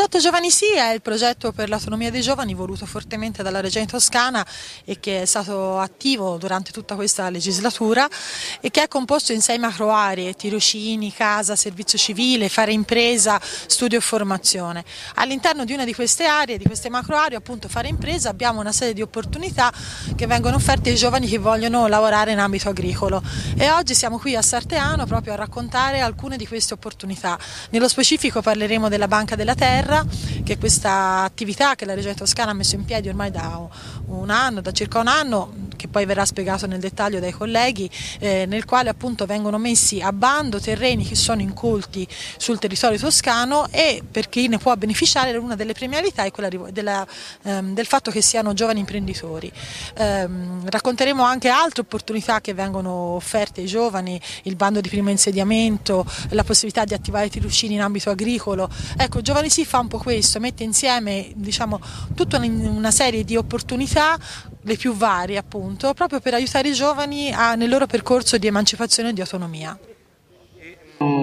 progetto GiovaniSì è il progetto per l'autonomia dei giovani voluto fortemente dalla Regione Toscana e che è stato attivo durante tutta questa legislatura e che è composto in 6 macro aree: tirocini, casa, servizio civile, fare impresa, studio e formazione. All'interno di una di queste aree, di queste macro aree, appunto fare impresa, abbiamo una serie di opportunità che vengono offerte ai giovani che vogliono lavorare in ambito agricolo, e oggi siamo qui a Sarteano proprio a raccontare alcune di queste opportunità. Nello specifico parleremo della Banca della Terra, che è questa attività che la Regione Toscana ha messo in piedi ormai da circa un anno, che poi verrà spiegato nel dettaglio dai colleghi, nel quale appunto vengono messi a bando terreni che sono incolti sul territorio toscano, e per chi ne può beneficiare una delle premialità è quella del fatto che siano giovani imprenditori. Racconteremo anche altre opportunità che vengono offerte ai giovani: il bando di primo insediamento, la possibilità di attivare tirocini in ambito agricolo. Ecco, GiovaniSì fa un po' questo, mette insieme, diciamo, tutta una serie di opportunità, le più varie appunto, proprio per aiutare i giovani nel loro percorso di emancipazione e di autonomia.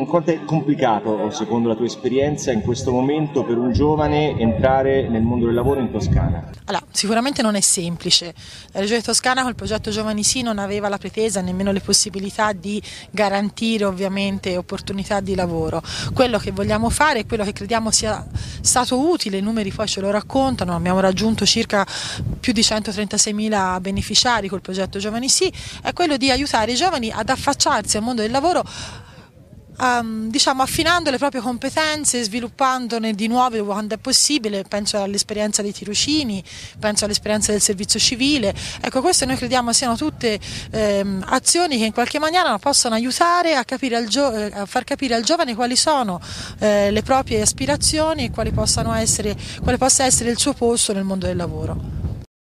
Quanto è complicato, secondo la tua esperienza, in questo momento per un giovane entrare nel mondo del lavoro in Toscana? Allora, sicuramente non è semplice. La Regione Toscana col progetto GiovaniSì non aveva la pretesa, nemmeno le possibilità di garantire ovviamente opportunità di lavoro. Quello che vogliamo fare, e quello che crediamo sia stato utile, i numeri poi ce lo raccontano, abbiamo raggiunto circa più di 136.000 beneficiari col progetto GiovaniSì, è quello di aiutare i giovani ad affacciarsi al mondo del lavoro, diciamo affinando le proprie competenze, sviluppandone di nuove quando è possibile. Penso all'esperienza dei tirocini, penso all'esperienza del servizio civile. Ecco, queste noi crediamo siano tutte azioni che in qualche maniera possono aiutare a far capire al giovane quali sono le proprie aspirazioni e quale possa essere il suo posto nel mondo del lavoro.